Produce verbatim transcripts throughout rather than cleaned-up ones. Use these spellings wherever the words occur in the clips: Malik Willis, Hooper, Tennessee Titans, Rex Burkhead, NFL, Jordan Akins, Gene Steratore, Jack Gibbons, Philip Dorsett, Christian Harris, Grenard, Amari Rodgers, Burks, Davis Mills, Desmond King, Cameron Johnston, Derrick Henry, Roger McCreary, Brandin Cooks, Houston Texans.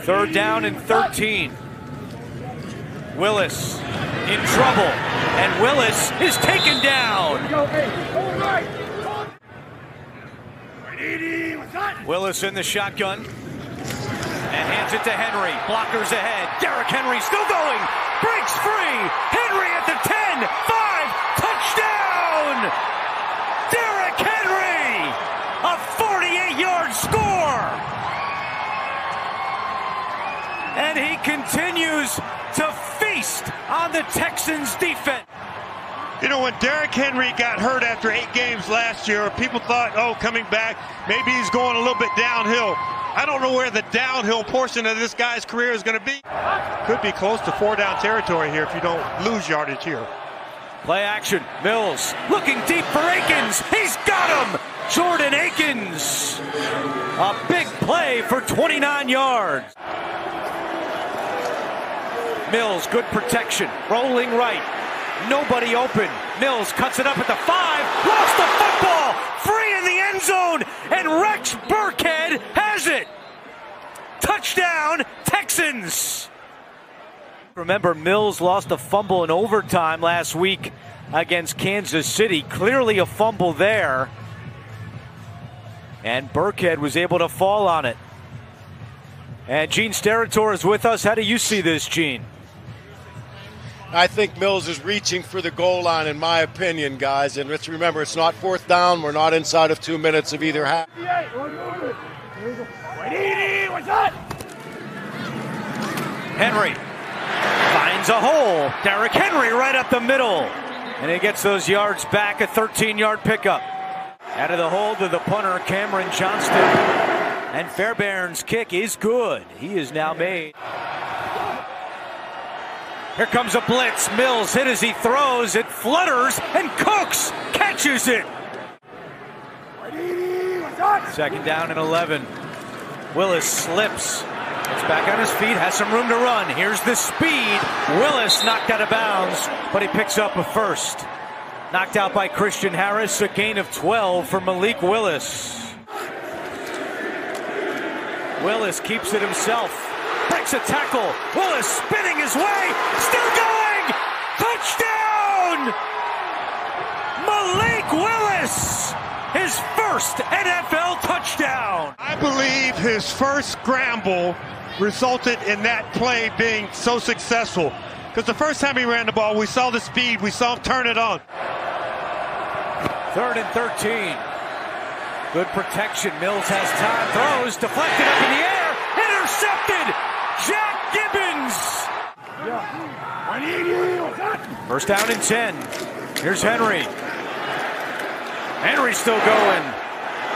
Third down and thirteen. Willis in trouble, and Willis is taken down. Willis in the shotgun, and hands it to Henry. Blockers ahead. Derrick Henry still going. Breaks free. Henry at the ten. Five. Touchdown. Derrick Henry. A forty-eight yard score. And he continues to feast on the Texans' defense. You know, when Derrick Henry got hurt after eight games last year, people thought, oh, coming back, maybe he's going a little bit downhill. I don't know where the downhill portion of this guy's career is going to be. Could be close to four-down territory here if you don't lose yardage here. Play action. Mills looking deep for Akins. He's got him! Jordan Akins. A big play for twenty-nine yards. Mills, good protection. Rolling right. Nobody open. Mills cuts it up at the five. Lost the football. Free in the end zone. And Rex Burkhead has it. Touchdown, Texans. Remember, Mills lost a fumble in overtime last week against Kansas City. Clearly a fumble there. And Burkhead was able to fall on it. And Gene Steratore is with us. How do you see this, Gene? I think Mills is reaching for the goal line, in my opinion, guys. And let's remember, it's not fourth down. We're not inside of two minutes of either half. Henry finds a hole. Derrick Henry right up the middle. And he gets those yards back, a thirteen yard pickup. Out of the hole to the punter, Cameron Johnston. And Fairbairn's kick is good. He is now made. Here comes a blitz. Mills hit as he throws. It flutters, and Cooks catches it. Second down and eleven. Willis slips. Gets back on his feet. Has some room to run. Here's the speed. Willis knocked out of bounds, but he picks up a first. Knocked out by Christian Harris. A gain of twelve for Malik Willis. Willis keeps it himself. Breaks a tackle. Willis spinning his way. Still going. Touchdown. Malik Willis. His first N F L touchdown. I believe his first scramble resulted in that play being so successful. Because the first time he ran the ball, we saw the speed. We saw him turn it on. Third and thirteen. Good protection. Mills has time. Throws. Deflected up in the air. Intercepted. Jack Gibbons. First down and ten. Here's Henry. Henry's still going.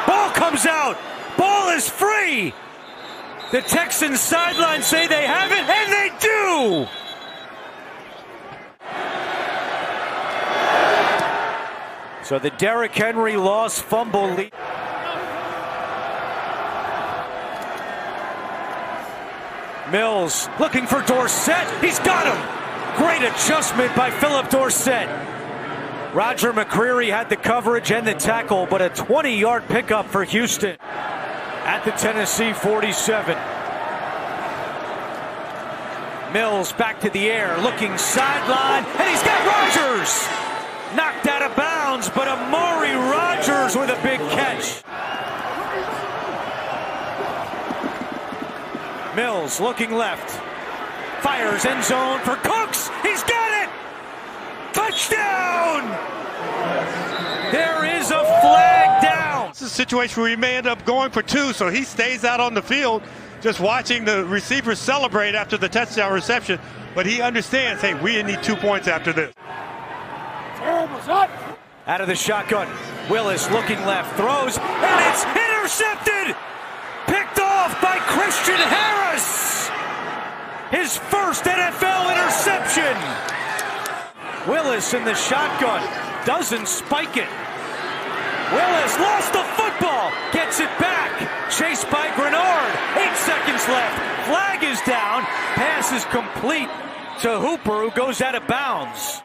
Ball comes out. Ball is free. The Texans sideline say they have it, and they do. So the Derrick Henry loss fumble lead. Mills looking for Dorsett. He's got him. Great adjustment by Philip Dorsett. Roger McCreary had the coverage and the tackle, but a twenty yard pickup for Houston at the Tennessee forty-seven. Mills back to the air, looking sideline, and he's got Rodgers. Knocked out of bounds, but Amari Rodgers with a big catch. Mills looking left, fires end zone for Cooks. He's got it. Touchdown. There is a flag down. This is a situation where he may end up going for two, so he stays out on the field just watching the receivers celebrate after the touchdown reception. But he understands, hey, we need two points after this. Terrible shot. Out of the shotgun, Willis looking left, throws, and it's intercepted. Picked off by Christian Harris. His first N F L interception. Willis in the shotgun. Doesn't spike it. Willis lost the football. Gets it back. Chased by Grenard. Eight seconds left. Flag is down. Pass is complete to Hooper, who goes out of bounds.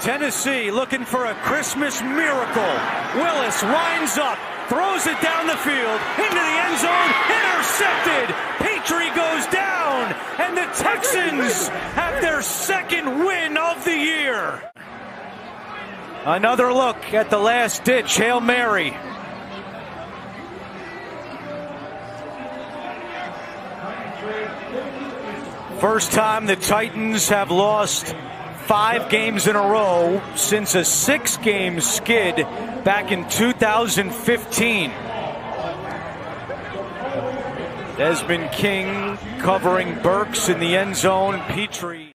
Tennessee looking for a Christmas miracle. Willis winds up. throws it down the field, into the end zone, intercepted. Petrie goes down, and the Texans have their second win of the year. Another look at the last-ditch Hail Mary. First time the Titans have lost five games in a row since a six-game skid back in two thousand fifteen. Desmond King covering Burks in the end zone. Petrie.